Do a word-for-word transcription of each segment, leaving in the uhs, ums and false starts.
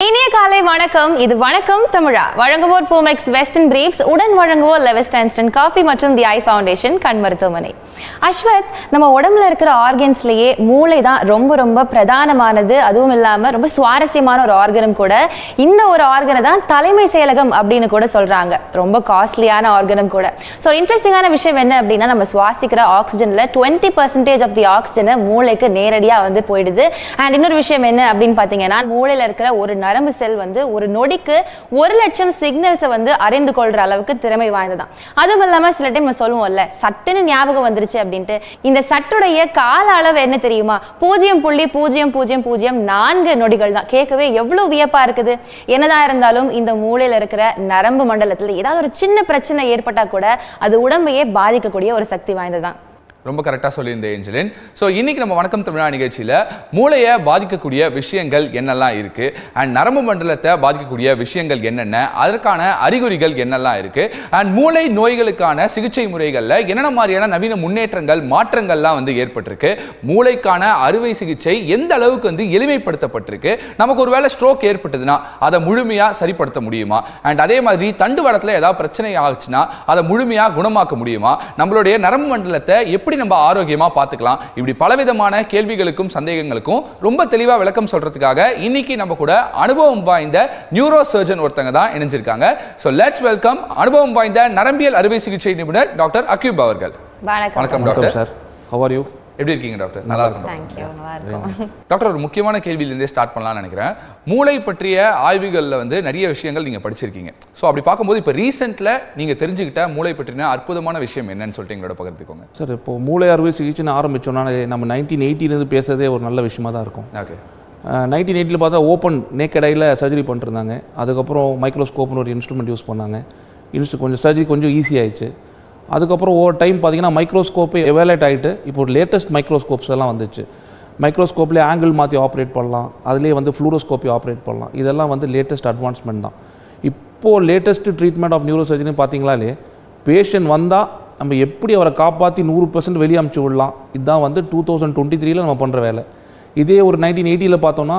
Vanakkam, இது Vanakkam Tamizha. வழங்குவோர் Pomex Western Briefs, உடன் வழங்குவோர் Levest Einstein Coffee மற்றும் The Eye Foundation கண் மருத்துவமனை. அஸ்வத், நம்ம உடம்புல இருக்கிற ஆர்கன்ஸ்லயே மூளை தான் ரொம்ப ரொம்ப பிரதானமானது. அதுவும் இல்லாம ரொம்ப சுவாரஸ்யமான ஒரு ஆர்கனம் கூட. இந்த ஒரு ஆர்கன தான் தலைமை செயலகம் அப்படினு கூட சொல்றாங்க. ரொம்ப காஸ்ட்லியான ஆர்கனம் கூட. சோ இன்ட்ரஸ்டிங்கான விஷயம் என்ன அப்படினா நம்ம சுவாசிக்கிற ஆக்ஸிஜன்ல twenty percent of the oxygen மூளைக்கு நேரடியா வந்து போயிடுது. And இன்னொரு விஷயம் என்ன அப்படினு பாத்தீங்கன்னா மூளையில இருக்கிற ஒரு நரம்பு செல் வந்து ஒரு நொடிக்கு one லட்சம் சிக்னல்ஸ் வந்து அறிந்து கொள்ற அளவுக்கு திறமை வாய்ந்ததாம். அதுவும் இல்லாம சில டைம் நான் சொல்லுவோம்ல சட்டன ஞாபகம் வந்துருச்சு அப்படினு. இந்த சட்டோடைய கால அளவு என்ன தெரியுமா? zero point zero zero zero four நொடிகள் தான். கேட்கவே எவ்வளவு வியப்பா இருக்குது. என்னதா இருந்தாலும் இந்த மூளையில இருக்கிற நரம்பு மண்டலத்துல ஏதாவது ஒரு சின்ன பிரச்சனை ஏற்பட்டா கூட அது உடம்பையே பாதிக்க கூடிய ஒரு சக்தி வாய்ந்ததாம். ரொம்ப கரெக்ட்டா சொல்லிருந்தே ஏஞ்சலின். சோ இன்னைக்கு நம்ம வணக்கம் தமிழ் நிகழ்ச்சியில மூளையை பாதிக்கக்கூடிய விஷயங்கள் என்னெல்லாம் இருக்கு அண்ட் நரம்பு மண்டலத்தை பாதிக்கக்கூடிய விஷயங்கள் என்னென்ன அதற்கான அறிகுறிகள் என்னெல்லாம் இருக்கு அண்ட் மூளை நோய்களுக்கான சிகிச்சை முறைகள்ல என்னென்ன மாதிரியான நவீன முன்னேற்றங்கள் மாற்றங்கள்லாம் வந்து ஏற்பட்டிருக்கு மூளைக்கான அறுவை சிகிச்சை எந்த அளவுக்கு வந்து எளிமைப்படுத்தப்பட்டிருக்கு நமக்கு ஒருவேளை ஸ்ட்ரோக் ஏற்பட்டதுனா அதை முழுமையா சரிப்படுத்த முடியுமா அண்ட் அதே மாதிரி தண்டுவடத்துல ஏதாவது பிரச்சனை ஆச்சுனா அதை முழுமையா குணமாக்க முடியுமா நம்மளுடைய நரம்பு மண்டலத்தை எப்படி நம்ம ஆரோக்கியமா பாத்துக்கலாம் இப்படி பலவிதமான கேள்விகளுக்கும் சந்தேகங்களுக்கும் ரொம்ப தெளிவா விளக்கம் சொல்றதுக்காக இன்னைக்கு நம்ம கூட அனுபவம் வாய்ந்த நியூரோ சர்ஜன் ஒருத்தங்க தான் இணைஞ்சிருக்காங்க சோ லெட்ஸ் வெல்கம் அனுபவம் வாய்ந்த நரம்பியல் அறுவை சிகிச்சை நிபுணர் டாக்டர் அகீப் அவர்கள் வணக்கம் வணக்கம் doctor sir how are you எப்படி இருக்கீங்க டாக்டர் நல்லா இருக்கீங்களா थैंक यू நல்லா இருக்கோம் டாக்டர் ஒரு முக்கியமான கேள்வியில இருந்து ஸ்டார்ட் பண்ணலாம்னு நினைக்கிறேன் மூளை பற்றிய ஆய்வுகள்ல வந்து நிறைய விஷயங்கள் நீங்க படிச்சிருக்கீங்க சோ அப்படி பாக்கும்போது இப்ப ரீசன்ட்ல நீங்க தெரிஞ்சிக்கிட்ட மூளை பற்றின அற்புதமான விஷயம் என்னன்னு சொல்லிட்டு எங்களோட பகிர்ந்துக்கோங்க சார் இப்போ மூளை அறுவை சிகிச்சை ஆரம்பிச்சோம்னா நம்ம nineteen eighty ல இருந்து பேசதே ஒரு நல்ல விஷயமா தான் இருக்கும் ஓகே nineteen eighty ல பார்த்தா ஓபன் நேக்கட் ஐல சர்ஜரி பண்ணிட்டு இருந்தாங்க அதுக்கு அப்புறம் மைக்ரோஸ்கோப்னு ஒரு இன்ஸ்ட்ரூமென்ட் யூஸ் பண்ணாங்க இன்னும் கொஞ்சம் சர்ஜரி கொஞ்சம் ஈஸி ஆயிச்சு அதுக்கப்புறம் ஓவர் டைம் பார்த்தீங்கன்னா மைக்ரோஸ்கோப்பே எவாலேட் ஆகிட்டு இப்போ லேட்டஸ்ட் மைக்ரோஸ்கோப்ஸ் எல்லாம் வந்துச்சு மைக்ரோஸ்கோப்லேயே ஆங்கிள் மாற்றி ஆப்ரேட் பண்ணலாம் அதுலேயே வந்து ஃப்ளூரோஸ்கோப்பி ஆப்ரேட் பண்ணலாம் இதெல்லாம் வந்து லேட்டஸ்ட் அட்வான்ஸ்மெண்ட் தான் இப்போது லேட்டஸ்ட்டு ட்ரீட்மெண்ட் ஆஃப் நியூரோ சர்ஜரினு பார்த்தீங்களாலே பேஷண்ட் வந்தால் நம்ம எப்படி அவரை காப்பாற்றி நூறு பர்சன்ட் வெளியே அமுச்சு விடலாம் இதுதான் வந்து டூ தௌசண்ட் டுவெண்ட்டி த்ரீல நம்ம பண்ணுற வேலை இதே ஒரு நைன்டீன் எயிட்டியில் பார்த்தோம்னா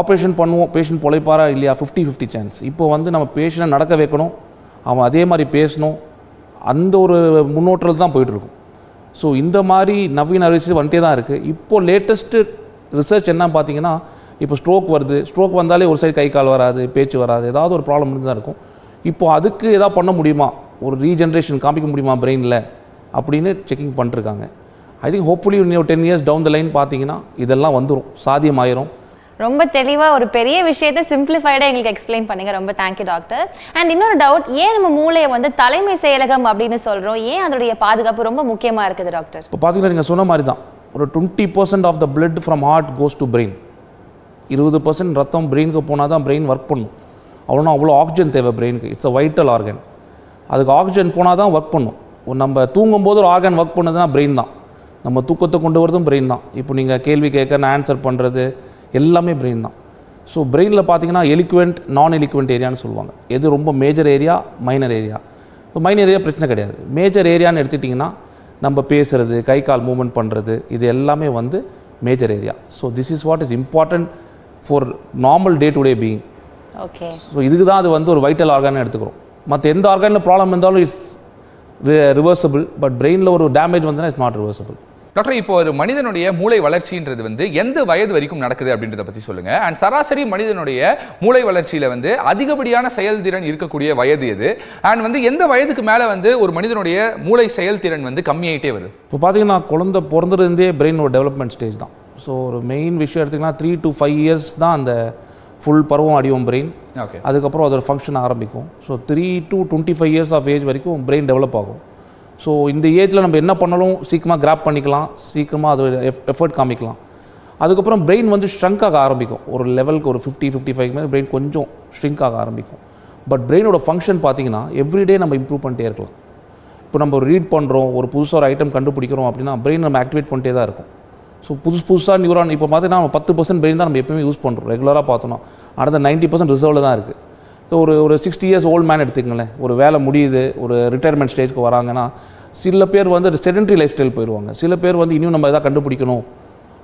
ஆப்ரேஷன் பண்ணுவோம் பேஷண்ட் பொழைப்பாரா இல்லையா ஃபிஃப்டி ஃபிஃப்டி சான்ஸ் இப்போ வந்து நம்ம பேஷண்ட்டை நடக்க வைக்கணும் அவன் அதே மாதிரி பேசணும் அந்த ஒரு முன்னோட்டத்தில் தான் போயிட்டுருக்கும் ஸோ இந்த மாதிரி நவீன அறுவை வந்துட்டே தான் இருக்குது இப்போது லேட்டஸ்ட்டு ரிசர்ச் என்ன பார்த்தீங்கன்னா இப்போ ஸ்ட்ரோக் வருது ஸ்ட்ரோக் வந்தாலே ஒரு சைடு கை கால் வராது பேச்சு வராது ஏதாவது ஒரு ப்ராப்ளம் இருந்து தான் இருக்கும் இப்போது அதுக்கு எதாவது பண்ண முடியுமா ஒரு ரீஜென்ரேஷன் காமிக்க முடியுமா பிரெயினில் அப்படின்னு செக்கிங் பண்ணிருக்காங்க ஐ திங்க் ஹோப்ஃபுல்லி இன்னும் ten years down the line பார்த்தீங்கன்னா இதெல்லாம் வந்துடும் சாத்தியமாயிரும் ரொம்ப தெளிவா ஒரு பெரிய விஷயத்தை சிம்பிளிஃபைடா எங்களுக்கு எக்ஸ்பிளைன் பண்ணுங்க ரொம்ப தேங்க்யூ டாக்டர் அண்ட் இன்னொரு டவுட் ஏன் நம்ம மூளையை வந்து தலைமை செயலகம் அப்படின்னு சொல்றோம் ஏன் அதோடைய பாதுகாப்பு ரொம்ப முக்கியமா இருக்குது டாக்டர் இப்போ பாத்தீங்கன்னா நீங்க சொன்ன மாதிரி தான் ஒரு twenty percent of the blood from heart goes to brain இருபது பர்சன்ட் ரத்தம் பிரெயினுக்கு போனால் தான் பிரெயின் ஒர்க் பண்ணும் அவ்வளோனா அவ்வளோ ஆக்சிஜன் தேவை பிரெயினுக்கு இட்ஸ் அ வைட்டல் ஆர்கன் அதுக்கு ஆக்சிஜன் போனால் தான் ஒர்க் பண்ணும் நம்ம தூங்கும்போது ஒரு ஆர்கன் ஒர்க் பண்ணுதுன்னா பிரெயின் தான் நம்ம தூக்கத்தை கொண்டு வரதும் பிரெயின் தான் இப்போ நீங்கள் கேள்வி கேட்க நான் ஆன்சர் பண்ணுறது எல்லாமே பிரெயின் தான் ஸோ பிரெயினில் பார்த்தீங்கன்னா எலிக்வெண்ட் நான் எலிக்வெண்ட் ஏரியான்னு சொல்லுவாங்க எது ரொம்ப மேஜர் ஏரியா மைனர் ஏரியா இப்போ மைனர் ஏரியா பிரச்சனை கிடையாது மேஜர் ஏரியான்னு எடுத்துட்டிங்கன்னா நம்ம பேசுகிறது கை கால் மூவ்மெண்ட் பண்ணுறது இது எல்லாமே வந்து major area so this is what is important for normal day to day being okay so இதுக்கு தான் அது வந்து ஒரு வைட்டல் ஆர்கான்னு எடுத்துக்கிறோம் மற்ற எந்த ஆர்கானில் ப்ராப்ளம் இருந்தாலும் இட்ஸ் ரிவர்சபிள் பட் பிரெயினில் ஒரு டேமேஜ் வந்துன்னா இட்ஸ் நாட் ரிவர்சபிள் டாக்டர் இப்போ ஒரு மனிதனுடைய மூளை வளர்ச்சின்றது வந்து எந்த வயது வரைக்கும் நடக்குது அப்படின்றத பற்றி சொல்லுங்க அண்ட் சராசரி மனிதனுடைய மூளை வளர்ச்சியில் வந்து அதிகப்படியான செயல்திறன் இருக்கக்கூடிய வயது எது அண்ட் வந்து எந்த வயதுக்கு மேலே வந்து ஒரு மனிதனுடைய மூளை செயல்திறன் வந்து கம்மியாகிட்டே வருது இப்போ பார்த்தீங்கன்னா குழந்தை பிறந்ததுலேருந்தே பிரெயினோட டெவலப்மெண்ட் ஸ்டேஜ் தான் ஸோ ஒரு மெயின் விஷயம் எடுத்திங்கன்னா த்ரீ டு ஃபைவ் இயர்ஸ் தான் அந்த ஃபுல் பருவம் அடியும் பிரெயின் ஓகே அதுக்கப்புறம் அதோட ஃபங்க்ஷன் ஆரம்பிக்கும் so three to twenty five years of age வரைக்கும் பிரெயின் டெவலப் ஆகும் ஸோ இந்த ஏஜில் நம்ம என்ன பண்ணாலும் சீக்கிரமாக கிராப் பண்ணிக்கலாம் சீக்கிரமாக அது எஃபர்ட் காமிக்கலாம் அதுக்கப்புறம் பிரெயின் வந்து ஷ்ரிங்க் ஆக ஆரம்பிக்கும் ஒரு லெவலுக்கு ஒரு ஃபிஃப்டி ஃபிஃப்டி ஃபைவ் மேலே பிரெயின் கொஞ்சம் ஷ்ரிங்க் ஆக ஆரம்பிக்கும் பட் பிரெயினோட ஃபங்க்ஷன் பார்த்தீங்கன்னா எவ்ரிடே நம்ம இம்ப்ரூவ் பண்ணிட்டே இருக்கலாம் இப்போ நம்ம ஒரு ரீட் பண்ணுறோம் ஒரு புதுசாக ஒரு ஐட்டம் கண்டுபிடிக்கிறோம் அப்படின்னா பிரெயின் நம்ம ஆக்டிவேட் பண்ணிட்டே தான் இருக்கும் ஸோ புதுசு புதுசாக நியூரான் இப்போ பார்த்தீங்கன்னா நம்ம பத்து பர்சன்ட் பிரெயின் தான் நம்ம எப்போயுமே யூஸ் பண்ணுறோம் ரெகுலராக பார்த்தோம்னா அடுத்த நைன்ட்டி பர்சன்ட் ரிசர்வில் தான் இருக்குது ஸோ ஒரு ஒரு சிக்ஸ்டி இயர்ஸ் ஓல்டு மேன் எடுத்துக்கங்களேன் ஒரு வேலை முடியுது ஒரு ரிட்டையர்மெண்ட் ஸ்டேஜ்க்கு வராங்கன்னா சில பேர் வந்து செடென்ட்ரி லைஃப் ஸ்டைல் போயிடுவாங்க சில பேர் வந்து இன்னும் நம்ம எதாவது கண்டுபிடிக்கணும்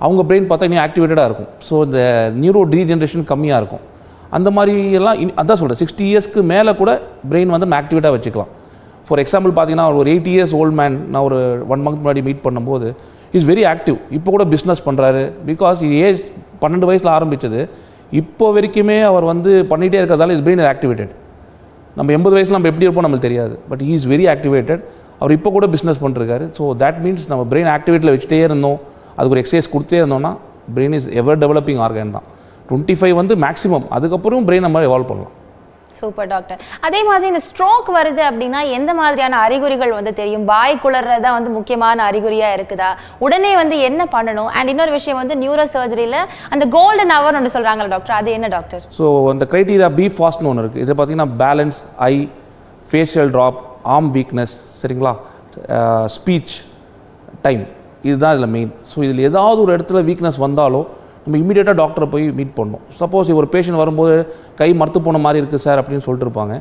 அவங்க பிரெயின் பார்த்தா இன்னும் ஆக்டிவேட்டடாக இருக்கும் ஸோ இந்த நியூரோ ரீஜென்ரேஷன் கம்மியாக இருக்கும் அந்த மாதிரி எல்லாம் அதான் சொல்றேன் sixty இயர்ஸ்க்கு மேல கூட பிரைன் வந்து ஆக்டிவேட்டா வச்சுக்கலாம் for example பாத்தீங்கன்னா ஒரு eighty years old man நான் ஒரு one month முன்னாடி மீட் பண்ணும்போது he is very active இப்போ கூட பிசினஸ் பண்றாரு because he age twelve வயசுல ஆரம்பிச்சது இப்போ வரைக்குமே அவர் வந்து பண்ணிட்டே இருக்கறதால his brain is activated நம்ம eighty வயசுல நம்ம எப்படி இருப்போம் நமக்கு தெரியாது but he is very activated அவர் இப்போ கூட business பண்ணிட்டிருக்காரு so that means நம்ம brain activateல வெச்சிட்டே இருந்தோம் அதுக்கு ஒரு exercise கொடுத்தே இருந்தோம்னா brain is ever developing organ தான் twenty-five வந்து maximum அதுக்கு அப்புறம் brain நம்ம evolve பண்ணலாம் Super doctor. அதே மாதிரி இந்த ஸ்ட்ரோக் வருது அப்படினா எந்த மாதிரியான அறிகுறிகள் வந்து தெரியும் வாய் குளறறது தான் வந்து முக்கியமான அறிகுறியா இருக்குதா உடனே வந்து என்ன பண்ணணும் and இன்னொரு விஷயம் வந்து நியூரோ சர்ஜரியில அந்த கோல்டன் ஹவர் ன்னு சொல்றாங்க டாக்டர் அது என்ன டாக்டர் சோ அந்த கிரைட்டீரியா பி ஃபாஸ்ட் ன்னு இருக்கு இது பாத்தீங்கன்னா balance eye facial drop arm weakness சரிங்களா ஸ்பீச் டைம் இதுதான் இதுல மெயின் சோ இதுல ஏதாவது ஒரு இடத்துல வீக்னஸ் வந்தாலோ நம்ம இமிடியேட்டா டாக்டரை போய் மீட் பண்ணோம் சப்போஸ் ஒரு பேஷண்ட் வரும்போது கை மறுத்து போன மாதிரி இருக்குது சார் அப்படின்னு சொல்லிட்டு இருப்பாங்க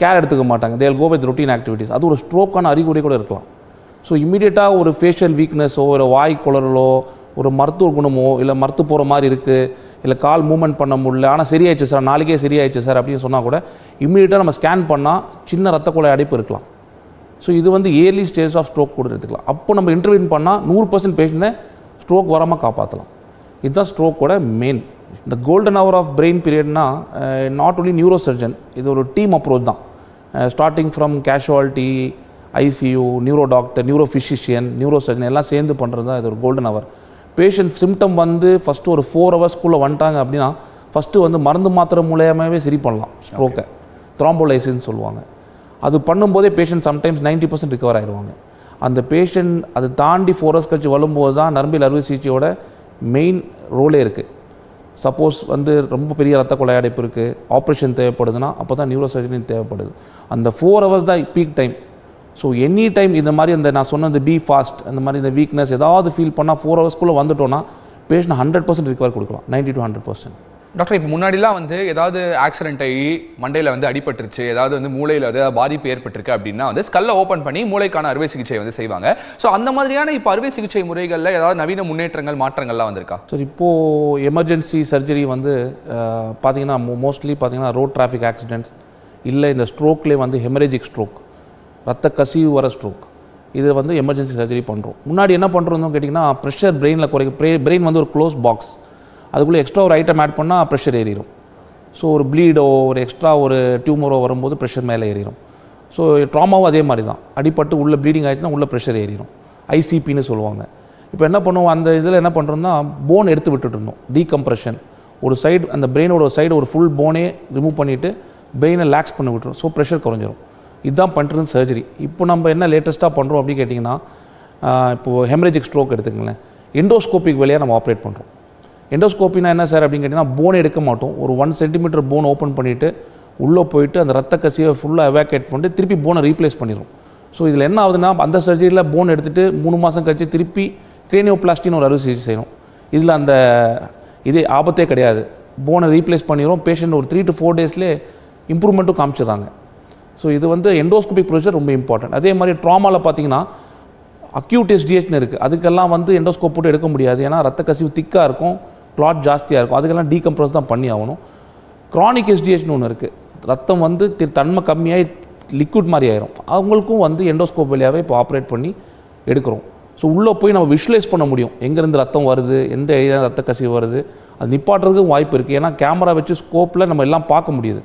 கேர் எடுத்துக்க மாட்டாங்க they will go with routine activities அது ஒரு ஸ்ட்ரோக்கான அறிகுறி கூட இருக்கலாம் ஸோ இமீடியட்டாக ஒரு ஃபேஷியல் வீக்னஸோ ஒரு வாய் குளறலோ ஒரு மருத்துவ குணமோ இல்லை மறுத்து போகிற மாதிரி இருக்குது இல்லை கால் மூவ்மெண்ட் பண்ண முடியல ஆனால் சரியாயிடுச்சு சார் நாளைக்கே சரியாயிடுச்சு சார் அப்படின்னு சொன்னால் கூட இமீடியட்டாக நம்ம ஸ்கேன் பண்ணால் சின்ன ரத்த குழாய் அடைப்பு இருக்கலாம் ஸோ இது வந்து ஏர்லி ஸ்டேஜ் ஆஃப் ஸ்ட்ரோக் கூட எடுத்துக்கலாம் அப்போ நம்ம இன்டர்வீன் பண்ணால் நூறு பர்சன்ட் பேஷண்ட்டை ஸ்ட்ரோக் வராமல் காப்பாற்றலாம் இதுதான் ஸ்ட்ரோக்கோட மெயின் இந்த கோல்டன் ஹவர் ஆஃப் பிரெயின் பீரியட்னா நாட் ஒன்லி நியூரோ சர்ஜன் இது ஒரு டீம் அப்ரோச் தான் starting from casualty ICU neuro doctor neuro physician neuro surgeon எல்லாம் சேர்ந்து பண்ணுறது தான் இது ஒரு கோல்டன் ஹவர் பேஷண்ட் சிம்டம் வந்து ஃபஸ்ட்டு ஒரு ஃபோர் ஹவர்ஸ்க்குள்ளே வந்துட்டாங்க அப்படின்னா ஃபஸ்ட்டு வந்து மருந்து மாத்திரை மூலயமாவே சரி பண்ணலாம் ஸ்ட்ரோக்கை த்ராம்போலைசிஸ்ன்னு சொல்லுவாங்க அது பண்ணும்போதே patient sometimes ninety percent recover ஆயிடுவாங்க அந்த பேஷண்ட் அது தாண்டி ஃபோர் ஹவர்ஸ் கழிச்சு வரும்போது தான் நரம்பியல் அறுவை சிகிச்சையோட மெயின் ரோலே இருக்குது சப்போஸ் வந்து ரொம்ப பெரிய ரத்த கொள்ளையடைப்பு இருக்குது ஆப்ரேஷன் தேவைப்படுதுன்னா அப்போ தான் நியூரோ சர்ஜரி தேவைப்படுது அந்த ஃபோர் ஹவர்ஸ் தான் peak time so any time இந்த மாதிரி அந்த நான் சொன்ன இந்த பி ஃபாஸ்ட் அந்த மாதிரி இந்த வீக்னஸ் ஏதாவது ஃபீல் பண்ணால் ஃபோர் ஹவர்ஸ்க்குள்ளே வந்துட்டோன்னா பேஷண்ட் ஹண்ட்ரட் பர்சன்ட் ரிகவர் கொடுக்கலாம் ninety to hundred percent doctor இப்போ முன்னாடிலாம் வந்து ஏதாவது ஆக்சிடென்ட் ஆகி மண்டையில் வந்து அடிபட்டுருச்சு ஏதாவது வந்து மூளையில் ஏதாவது பாதிப்பு ஏற்பட்டிருக்கு அப்படின்னா வந்து ஸ்கல்லை ஓப்பன் பண்ணி மூளைக்கான அறுவை சிகிச்சை வந்து செய்வாங்க ஸோ அந்த மாதிரியான இப்போ அறுவை சிகிச்சை முறைகளில் ஏதாவது நவீன முன்னேற்றங்கள் மாற்றங்கள்லாம் வந்திருக்கா சார் இப்போது எமர்ஜென்சி சர்ஜரி வந்து பார்த்தீங்கன்னா மோஸ்ட்லி பார்த்தீங்கன்னா ரோட் டிராஃபிக் ஆக்சிடென்ட்ஸ் இல்லை இந்த ஸ்ட்ரோக்லேயே வந்து ஹெமரேஜிக் ஸ்ட்ரோக் ரத்த கசிவு வர ஸ்ட்ரோக் இது வந்து எமர்ஜென்சி சர்ஜரி பண்ணுறோம் முன்னாடி என்ன பண்ணுறோம்னு கேட்டிங்கன்னா ப்ரெஷர் பிரெயினில் குறைக்க பிரெயின் வந்து ஒரு க்ளோஸ் பாக்ஸ் அதுக்குள்ளே எக்ஸ்ட்ரா ஒரு ஐட்டம் ஆட் பண்ணால் ப்ரெஷர் ஏறிடும் ஸோ ஒரு ப்ளீடோ ஒரு எக்ஸ்ட்ரா ஒரு டியூமரோ வரும்போது ப்ரெஷர் மேலே ஏறிடும் ஸோ ட்ராமாவும் அதே மாதிரி தான் அடிப்பட்டு உள்ளே ப்ளீடிங் ஆகிடுச்சுன்னா உள்ளே ப்ரெஷர் ஏறிடும் ஐசிபின்னு சொல்லுவாங்க இப்போ என்ன பண்ணுவோம் அந்த இதில் என்ன பண்ணுறோம்னா போன் எடுத்து விட்டுட்டு இருந்தோம் டீகம்ப்ரெஷன் ஒரு சைடு அந்த பிரெயினோட ஒரு சைடு ஒரு ஃபுல் போனே ரிமூவ் பண்ணிவிட்டு பிரெயினை ரிலாக்ஸ் பண்ணி விட்டுரும் ஸோ ப்ரெஷர் குறைஞ்சிரும் இதுதான் பண்ணுறது சர்ஜரி இப்போ நம்ம என்ன லேட்டஸ்ட்டாக பண்ணுறோம் அப்படின்னு கேட்டிங்கன்னா இப்போது ஹெமரேஜிக் ஸ்ட்ரோக் எடுத்துக்கங்களேன் எண்டோஸ்கோபிக் வழியாக நம்ம ஆப்ரேட் பண்ணுறோம் எண்டோஸ்கோப்பினா என்ன சார் அப்படின்னு கேட்டிங்கன்னா போன் எடுக்க மாட்டோம் ஒரு ஒன் சென்டிமீட்டர் போன் ஓப்பன் பண்ணிவிட்டு உள்ளே போயிட்டு அந்த ரத்த கசியை ஃபுல்லாக எவாக்கேட் பண்ணிட்டு திருப்பி போனை ரீப்ளேஸ் பண்ணிடும் ஸோ இதில் என்ன ஆகுதுன்னா அந்த சர்ஜரியில் போன் எடுத்துகிட்டு மூணு மாதம் கழிச்சு திருப்பி கிரேனியோபிளாஸ்டின்னு ஒரு அறுவை சிகிச்சை செய்யணும் இதில் அந்த இதே ஆபத்தே கிடையாது போனை ரீப்ளேஸ் பண்ணிடுறோம் பேஷண்ட் ஒரு த்ரீ டு ஃபோர் டேஸ்லேயே இம்ப்ரூவ்மெண்ட்டும் காமிச்சிடுறாங்க ஸோ இது வந்து எண்டோஸ்கோபிக் ப்ரொசீஜர் ரொம்ப இம்பார்ட்டன்ட் அதே மாதிரி ட்ராமாவில் பார்த்தீங்கன்னா அக்யூட் எஸ்டிஹெச்னு இருக்குது அதுக்கெல்லாம் வந்து எண்டோஸ்கோப் போட்டு எடுக்க முடியாது ஏன்னா ரத்த கசிவு திக்காக இருக்கும் கிளாட் ஜாஸ்தியாக இருக்கும் அதுக்கெல்லாம் டீகம்ப்ரஸ் தான் பண்ணி ஆகணும் க்ரானிக் எஸ்டிஹெச்னு ஒன்று இருக்குது ரத்தம் வந்து தன்மை கம்மியாகி லிக்விட் மாதிரி ஆயிரும் அவங்களுக்கும் வந்து எண்டோஸ்கோப் வழியாகவே இப்போ ஆப்ரேட் பண்ணி எடுக்கிறோம் ஸோ உள்ளே போய் நம்ம விஷுவலைஸ் பண்ண முடியும் எங்கேருந்து ரத்தம் வருது எந்த ஏரியா ரத்த கசிவு வருது அது நிப்பாட்டுறதுக்கும் வாய்ப்பு இருக்குது ஏன்னா கேமரா வச்சு ஸ்கோப்பில் நம்ம எல்லாம் பார்க்க முடியுது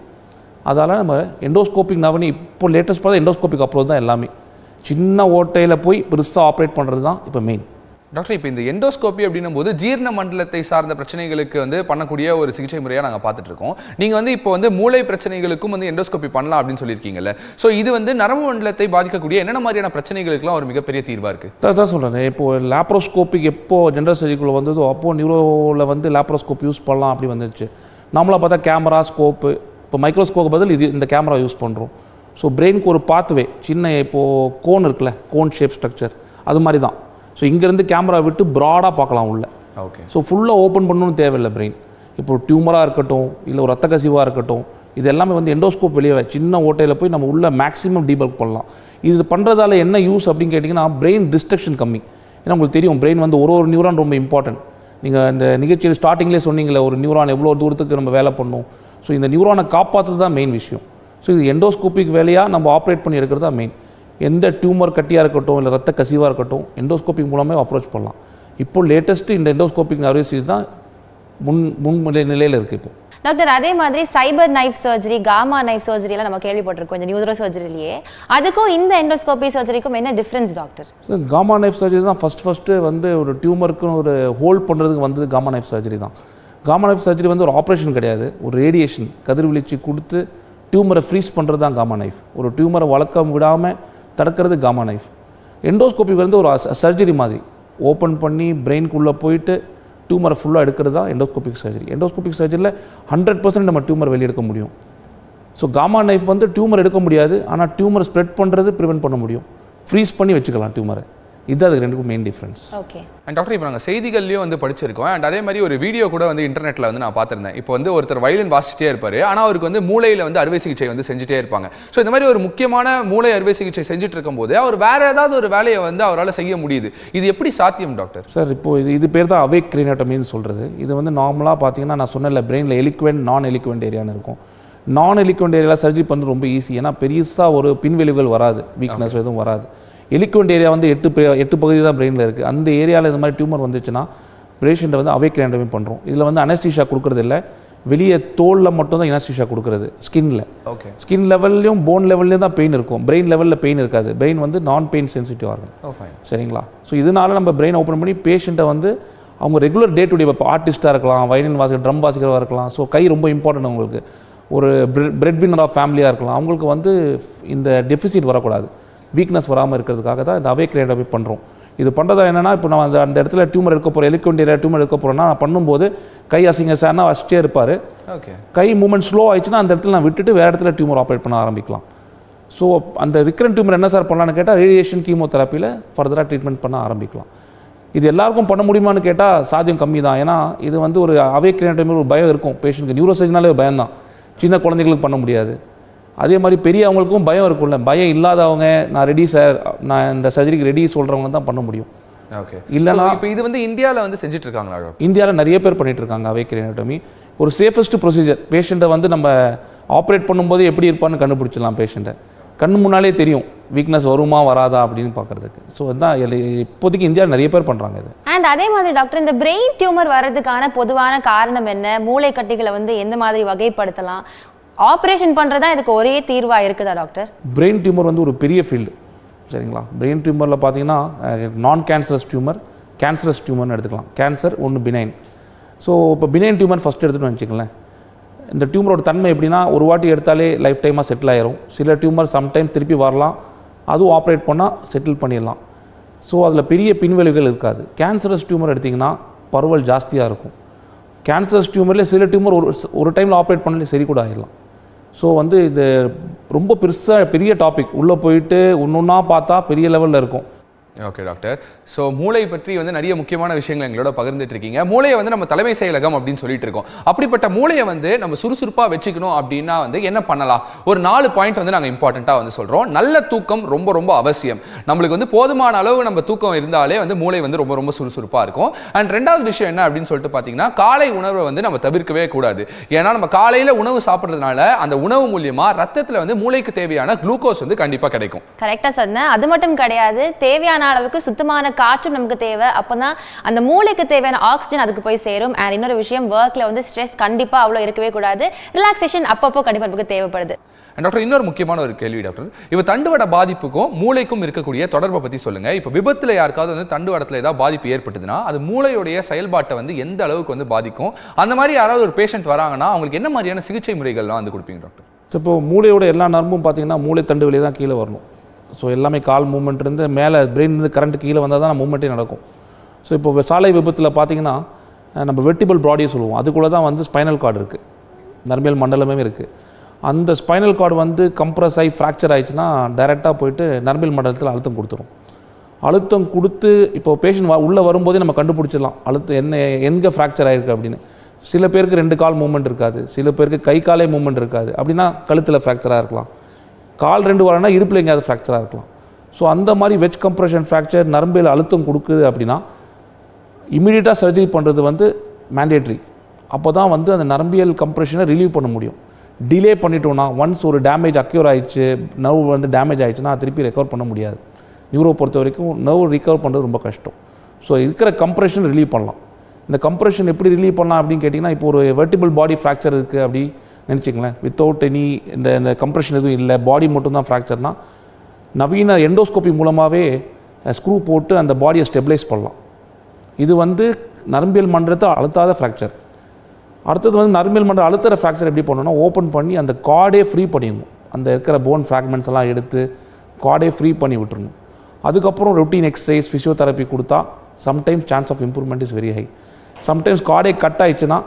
அதால் நம்ம எண்டோஸ்கோபிக் நவனி இப்போ லேட்டஸ்ட் பார்த்தா எண்டோஸ்கோபிக் அப்ரோச் தான் எல்லாமே சின்ன ஓட்டையில் போய் பெருசாக ஆப்ரேட் பண்ணுறது தான் இப்போ மெயின் டாக்டர் இப்போ இந்த எண்டோஸ்கோபி அப்படின்னும் போது ஜீரண மண்டலத்தை சார்ந்த பிரச்சனைகளுக்கு வந்து பண்ணக்கூடிய ஒரு சிகிச்சை முறையாக நாங்கள் பார்த்துட்டு இருக்கோம் நீங்கள் வந்து இப்போ வந்து மூளை பிரச்சனைகளுக்கும் வந்து எண்டோஸ்கோபி பண்ணலாம் அப்படின்னு சொல்லியிருக்கீங்கல்ல ஸோ இது வந்து நரம்பு மண்டலத்தை பாதிக்கக்கூடிய என்னென்ன மாதிரியான பிரச்சனைகளுக்குலாம் ஒரு மிகப்பெரிய தீர்வாக இருக்குது அதான் சொல்கிறேன் இப்போது லேப்ரோஸ்கோபிக் எப்போது ஜென்ரல் சர்ஜரிக்குள்ளே வந்ததோ அப்போது நியூரோவில் வந்து லேப்ரோஸ்கோப் யூஸ் பண்ணலாம் அப்படி வந்துச்சு நம்மளாக பார்த்தா கேமரா ஸ்கோப்பு இப்போ மைக்ரோஸ்கோப் பதில் இது இந்த கேமரா யூஸ் பண்ணுறோம் ஸோ பிரெயினுக்கு ஒரு பாத்வே சின்ன இப்போது கோன் இருக்குல்ல கோன் ஷேப் ஸ்ட்ரக்சர் அது மாதிரி தான் ஸோ இங்கேருந்து கேமரா விட்டு ப்ராடாக பார்க்கலாம் உள்ள ஓகே ஸோ ஃபுல்லாக ஓப்பன் பண்ணணும்னு தேவையில்லை பிரெயின் இப்போ டியூமராக இருக்கட்டும் இல்லை ஒரு ரத்த கசிவாக இருக்கட்டும் இது எல்லாமே வந்து எண்டோஸ்கோப் வெளியே சின்ன ஓட்டையில் போய் நம்ம உள்ள மேக்ஸிமம் டீபக் பண்ணலாம் இது பண்ணுறதால என்ன யூஸ் அப்படின்னு கேட்டிங்கன்னா பிரெயின் டிஸ்ட்ரக்ஷன் கம்மி ஏன்னா உங்களுக்கு தெரியும் பிரெயின் வந்து ஒரு ஒரு நியூரான் ரொம்ப இம்பார்ட்டன்ட் நீங்கள் இந்த நிகழ்ச்சியில் ஸ்டார்டிங்லேயே சொன்னீங்களே ஒரு நியூரான் எவ்வளோ தூரத்துக்கு நம்ம வேலை பண்ணணும் So in the neuron kaapathu da main issue. So the endoscopic veliya nam operate panni edukradha main. Endha tumor kattiya irukattum illa ratta kasiva irukattum endoscopic moolama approach pannalam. Ippo latest in the endoscopic nerve disease da mun mun nilayila irukku ippo. Doctor, அதே மாதிரி cyber knife surgery, gamma knife surgery எல்லாம் நம்ம கேள்விப்பட்டிருக்கோம் இந்த neuro சர்ஜரியிலே. அதுக்கு இந்த endoscopy சர்ஜரிக்கும் என்ன difference doctor? So gamma knife surgery தான் ஃபர்ஸ்ட் ஃபர்ஸ்ட் வந்து ஒரு டியூமருக்கு ஒரு ஹோல் பண்றதுக்கு வந்தது gamma knife surgery தான். Gamma knife surgery வந்து ஒரு ஆபரேஷன் கிடையாது, ஒரு ரேடியேஷன் கதிர்வீச்சு கொடுத்து டியூமரை ஃப்ரீஸ் பண்றது தான் gamma knife. ஒரு டியூமரை வளக்க விடாம தடுக்கிறது gamma knife. எண்டோஸ்கோபி வந்து ஒரு சர்ஜரி மாதிரி ஓபன் பண்ணி பிரைன்க்குள்ள போயிடு டியூமர் ஃபுல்லா எடுக்கிறது தான் எண்டோஸ்கோபிக் சர்ஜரி. எண்டோஸ்கோபிக் சர்ஜரியில நூறு சதவீதம் நம்ம டியூமர் வெளிய எடுக்க முடியும். சோ gamma knife வந்து டியூமர் எடுக்க முடியாது, ஆனா டியூமர் ஸ்ப்ரெட் பண்றது பிரிவென்ட் பண்ண முடியும். ஃப்ரீஸ் பண்ணி வெச்சுக்கலாம் டியூமரை. இதுதான் அது ரெண்டுக்கும் main difference. Okay. And doctor இப்போ நாங்க செய்திகள்லயே வந்து படிச்சிருக்கோம். அண்ட் அதே மாதிரி ஒரு வீடியோ கூட வந்து இன்டர்நெட்ல வந்து நான் பார்த்திருந்தேன். இப்போ வந்து ஒருத்தர் வயலின் வாசிச்சிட்டே இருப்பாரு, ஆனா அவருக்கு வந்து மூளையில வந்து அறுவை சிகிச்சை வந்து செஞ்சிட்டே இருப்பாங்க. சோ இந்த மாதிரி ஒரு முக்கியமான மூளை அறுவை சிகிச்சை செஞ்சிட்டு இருக்கும்போது அவர் வேற ஏதாவது ஒரு வேலையை வந்து அவரால் செய்ய முடியுது. இது எப்படி சாத்தியம் டாக்டர்? சார் இப்போ இது இது பேர் தான் அவேக் கிரேனியோட்டமின்னு சொல்றது. இது வந்து நார்மலா பாத்தீங்கன்னா நான் சொன்னல பிரெயின்ல எலிக்வென்ட் நான் எலிக்வென்ட் ஏரியான்னு இருக்கும். நான் எலிக்வென்ட் ஏரியால சர்ஜரி பண்றது ரொம்ப ஈஸி, ஏன்னா பெரியசா ஒரு பின்விளைவுகள் வராது, வீக்னஸ் எதுவும் வராது. எலிக்வெண்ட் ஏரியா வந்து எட்டு எட்டு பகுதி தான் பிரெயினில் இருக்குது. அந்த ஏரியாவில் இந்த மாதிரி டியூமர் வந்துச்சுன்னா பேஷண்ட்டை வந்து அவேக் கிரேனியோட்டமி பண்ணுறோம். இதில் வந்து அனஸ்தீஷியா கொடுக்குறது இல்லை, வெளியே தோலில் மட்டும் தான் அனஸ்தீஷியா கொடுக்குறது. ஸ்கின்னில் ஓகே ஸ்கின் லெவல்லையும் போன் லெவல்லையும் தான் பெயின் இருக்கும், பிரெயின் லெவலில் பெயின் இருக்காது. பிரெயின் வந்து நான் பெயின் சென்சிட்டிவ் ஆகும். சரிங்களா? ஸோ இதனால நம்ம பிரெயின் ஓப்பன் பண்ணி பேஷண்ட்டை வந்து அவங்க ரெகுலர் டே டு டே இப்போ ஆர்டிஸ்ட்டாக இருக்கலாம், வயலின் வாசிக்கிற ட்ரம் வாசிக்கிறவா இருக்கலாம். ஸோ கை ரொம்ப இம்பார்ட்டன்ட் அவங்களுக்கு. ஒரு பிரெட் வின்னர் ஆஃப் ஃபேமிலியாக இருக்கலாம், அவங்களுக்கு வந்து இந்த டெஃபிசிட் வரக்கூடாது, வீக்னஸ் வராமல் இருக்கிறதுக்காக தான் இந்த அவேக் கிரேனியோட்டமி பண்ணுறோம். இது பண்ணுறதா என்னென்னா இப்போ நான் அந்த அந்த இடத்துல டியூமர் எடுக்க போகிறேன், எலிக்வெண்ட் ஏரியா டியூமர் எடுக்க போகிறேன்னா நான் பண்ணும்போது கை அசிங்க சார்னா ஃபஸ்ட்டே இருப்பார். ஓகே கை மூவ்மெண்ட் ஸ்லோ ஆயிடுச்சுன்னா அந்த இடத்துல நான் விட்டுட்டு வேறு இடத்துல டியூமர் ஆப்ரேட் பண்ண ஆரம்பிக்கலாம். ஸோ அந்த ரிக்கரண்ட் டியூமர் என்ன சார் பண்ணலான்னு கேட்டால் ரேடியேஷன் கீமோதெரப்பியில் ஃபர்தராக ட்ரீட்மெண்ட் பண்ண ஆரம்பிக்கலாம். இது எல்லாருக்கும் பண்ண முடியுமான்னு கேட்டால் சாத்தியம் கம்மி தான். ஏன்னா இது வந்து ஒரு அவேக் கிரேனியோட்டமி ஒரு பயம் இருக்கும் பேஷண்ட்டுக்கு, நியூரோசர்ஜனாலே ஒரு பயம் தான். சின்ன குழந்தைங்களுக்கு பண்ண முடியாது, அதே மாதிரி பெரியவங்களுக்கும் பயம் இருக்கும்ல. பயம் இல்லாதவங்க நான் ரெடி சார், நான் இந்த சர்ஜரிக்கு ரெடி சொல்கிறவங்க தான் பண்ண முடியும். ஓகே இல்லைனா இப்போ இது வந்து இந்தியாவில் வந்து செஞ்சுட்டு இருக்காங்களா? இந்தியாவில் நிறைய பேர் பண்ணிகிட்டு இருக்காங்க அவேக் கிரேனியோட்டமி. ஒரு சேஃபஸ்ட் ப்ரொசீஜர். பேஷண்ட்டை வந்து நம்ம ஆப்ரேட் பண்ணும்போது எப்படி இருப்பான்னு கண்டுபிடிச்சிடலாம். பேஷண்ட்டை கண் முன்னாலே தெரியும் வீக்னஸ் வருமா வராதா அப்படின்னு பார்க்குறதுக்கு. ஸோ அதுதான் இப்போதைக்கு இந்தியாவில் நிறைய பேர் பண்ணுறாங்க இது. அண்ட் அதே மாதிரி டாக்டர் இந்த பிரெயின் டியூமர் வர்றதுக்கான பொதுவான காரணம் என்ன? மூளை கட்டிகளை வந்து எந்த மாதிரி வகைப்படுத்தலாம்? ஆப்ரேஷன் பண்ணுறதா இதுக்கு ஒரே தீர்வாக இருக்குதா டாக்டர்? பிரெயின் டியூமர் வந்து ஒரு பெரிய ஃபீல்டு. சரிங்களா? பிரெயின் டியூமரில் பார்த்தீங்கன்னா நான் கேன்சரஸ் டியூமர், கேன்சரஸ் டியூமர்னு எடுத்துக்கலாம். கேன்சர் ஒன்று பினைன். ஸோ இப்போ பினைன் டியூமர் ஃபஸ்ட்டு எடுத்துகிட்டு வச்சுக்கங்களேன். இந்த டியூமரோட தன்மை எப்படின்னா ஒரு வாட்டி எடுத்தாலே லைஃப் டைமாக செட்டில் ஆயிரும். சில டியூமர் சம்டைம் திருப்பி வரலாம், அதுவும் ஆப்ரேட் பண்ணால் செட்டில் பண்ணிடலாம். ஸோ அதில் பெரிய பின்விளைவுகள் இருக்காது. கேன்சரஸ் டியூமர் எடுத்திங்கன்னா பரவல் ஜாஸ்தியாக இருக்கும். கேன்சரஸ் டியூமரில் சில டியூமர் ஒரு ஒரு டைமில் ஆப்ரேட் பண்ணாலே சரி கூட ஆகிடலாம். ஸோ வந்து இது ரொம்ப பெருசாக பெரிய டாபிக், உள்ளே போயிட்டு ஒன்று ஒன்றா பார்த்தா பெரிய லெவலில் இருக்கும். ஓகே டாக்டர், ஸோ மூளை பற்றி வந்து நிறைய முக்கியமான விஷயங்கள் எங்களோட பகிர்ந்துட்டு இருக்கீங்க. மூளையை வந்து நம்ம தலைமை செயலகம் அப்படின்னு சொல்லிட்டு இருக்கோம். அப்படிப்பட்ட மூளையை வந்து நம்ம சுறுசுறுப்பாக வச்சுக்கணும் அப்படின்னா வந்து என்ன பண்ணலாம்? ஒரு நாலு பாயிண்ட் வந்து நாங்கள் இம்பார்ட்டண்ட்டாக வந்து சொல்கிறோம். நல்ல தூக்கம் ரொம்ப ரொம்ப அவசியம். நம்மளுக்கு வந்து போதுமான அளவு நம்ம தூக்கம் இருந்தாலே வந்து மூளை வந்து ரொம்ப ரொம்ப சுறுசுறுப்பாக இருக்கும். அண்ட் ரெண்டாவது விஷயம் என்ன அப்படின்னு சொல்லிட்டு பார்த்தீங்கன்னா காலை உணவை வந்து நம்ம தவிர்க்கவே கூடாது. ஏன்னா நம்ம காலையில் உணவு சாப்பிட்றதுனால அந்த உணவு மூலியமாக ரத்தத்தில் வந்து மூளைக்கு தேவையான குளுக்கோஸ் வந்து கண்டிப்பாக கிடைக்கும். கரெக்டாக சொன்னேன். அது மட்டும் கிடையாது, தேவையான அளவுக்கு சுத்தமான காற்று நமக்கு தேவை. அப்பதான் அந்த மூளைக்கு தேவையான ஆக்சிஜன் அதுக்கு போய் சேரும். அண்ட் இன்னொரு விஷயம், வர்க்ல வந்து ஸ்ட்ரெஸ் கண்டிப்பா அவ்வளவு இருக்கவே கூடாது. ரிலாக்ஸேஷன் அப்பப்போ கண்டிப்பா நமக்கு தேவைப்படுது. டாக்டர், இன்னொரு முக்கியமான ஒரு கேள்வி டாக்டர், இப்போ தண்டுவட பாதிப்புக்கும் மூளைக்கும் இருக்கக்கூடிய தொடர்பை பற்றி சொல்லுங்கள். இப்போ விபத்தில் யாருக்காவது வந்து தண்டுவடத்தில் ஏதாவது பாதிப்பு ஏற்பட்டுதுன்னா அது மூளையுடைய செயல்பாட்டை வந்து எந்த அளவுக்கு வந்து பாதிக்கும்? அந்த மாதிரி யாராவது ஒரு பேஷண்ட் வராங்கன்னா அவங்களுக்கு என்ன மாதிரியான சிகிச்சை முறைகள்லாம் வந்து கொடுப்பீங்க டாக்டர்? இப்போ மூளையோட எல்லா நரம்பும் பார்த்தீங்கன்னா மூளை தண்டு வழியே தான் கீழே வரணும். ஸோ எல்லாமே கால் மூவ்மெண்ட் இருந்து மேலே பிரெயின்லேருந்து கரண்ட் கீழே வந்தால் தான் மூவ்மெண்ட்டே நடக்கும். ஸோ இப்போ சாலை விபத்தில் பார்த்தீங்கன்னா நம்ம வெர்டிபிள் பாடியை சொல்லுவோம், அதுக்குள்ளே தான் வந்து ஸ்பைனல் கார்டு இருக்குது, நரம்பியல் மண்டலமே இருக்குது. அந்த ஸ்பைனல் கார்டு வந்து கம்ப்ரஸ் ஆகி ஃப்ராக்சர் ஆகிடுச்சுன்னா டைரெக்டாக போயிட்டு நரம்பியல் மண்டலத்தில் அழுத்தம் கொடுத்துரும். அழுத்தம் கொடுத்து இப்போ பேஷண்ட் வ உள்ளே வரும்போதே நம்ம கண்டுபிடிச்சிடலாம் அழுத்தம் என்ன, எங்கே ஃப்ராக்சர் ஆகிருக்கு அப்படின்னு. சில பேருக்கு ரெண்டு கால் மூவ்மெண்ட் இருக்காது, சில பேருக்கு கை காலே மூவ்மெண்ட் இருக்காது. அப்படின்னா கழுத்தில் ஃப்ராக்சராக இருக்கலாம், கால் ரெண்டு வரனா இடுப்பில் எங்கேயாவது ஃப்ராக்சராக இருக்கலாம். ஸோ அந்த மாதிரி வெஜ் கம்ப்ரெஷன் ஃப்ராக்சர் நரம்பில் அழுத்தம் கொடுக்குது அப்படின்னா இமீடியட்டாக சர்ஜரி பண்ணுறது வந்து மேண்டேட்ரி. அப்போ தான் வந்து அந்த நரம்பியல் கம்ப்ரெஷனை ரிலீவ் பண்ண முடியும். டிலே பண்ணிட்டோம்னா ஒன்ஸ் ஒரு டேமேஜ் அக்யூர் ஆயிடுச்சு, நர்வ் வந்து டேமேஜ் ஆயிடுச்சுன்னா திருப்பி ரெக்கவர் பண்ண முடியாது. நியூரோ பொறுத்த வரைக்கும் நர்வ் ரிகவர் பண்ணுறது ரொம்ப கஷ்டம். ஸோ இருக்கிற கம்ப்ரெஷன் ரிலீவ் பண்ணலாம். இந்த கம்ப்ரெஷன் எப்படி ரிலீவ் பண்ணலாம் அப்படின்னு கேட்டிங்கன்னா, இப்போ ஒரு வெர்டிபிள் பாடி ஃப்ராக்சர் இருக்குது அப்படி நினச்சிங்களேன், வித்தவுட் எனி இந்த இந்த கம்ப்ரெஷன் எதுவும் இல்லை, பாடி மட்டும்தான் ஃப்ராக்சர்னால் நவீன எண்டோஸ்கோப்பி மூலமாகவே ஸ்க்ரூ போட்டு அந்த பாடியை ஸ்டெபிலைஸ் பண்ணலாம். இது வந்து நரம்பியல் மண்டலத்தை அழுத்தாத ஃப்ராக்சர். அடுத்தது வந்து நரம்பியல் மண்டலம் அழுத்துகிற ஃப்ராக்சர் எப்படி பண்ணணும்னா, ஓப்பன் பண்ணி அந்த கார்டே ஃப்ரீ பண்ணிடணும். அந்த இருக்கிற போன் ஃப்ராக்மெண்ட்ஸ் எல்லாம் எடுத்து கார்டே ஃப்ரீ பண்ணி விட்டுருணும். அதுக்கப்புறம் ரொட்டீன் எக்ஸசைஸ், ஃபிசியோதெரப்பி கொடுத்தா sometimes chance of improvement is very high. Sometimes கார்டே கட் ஆயிடுச்சுன்னா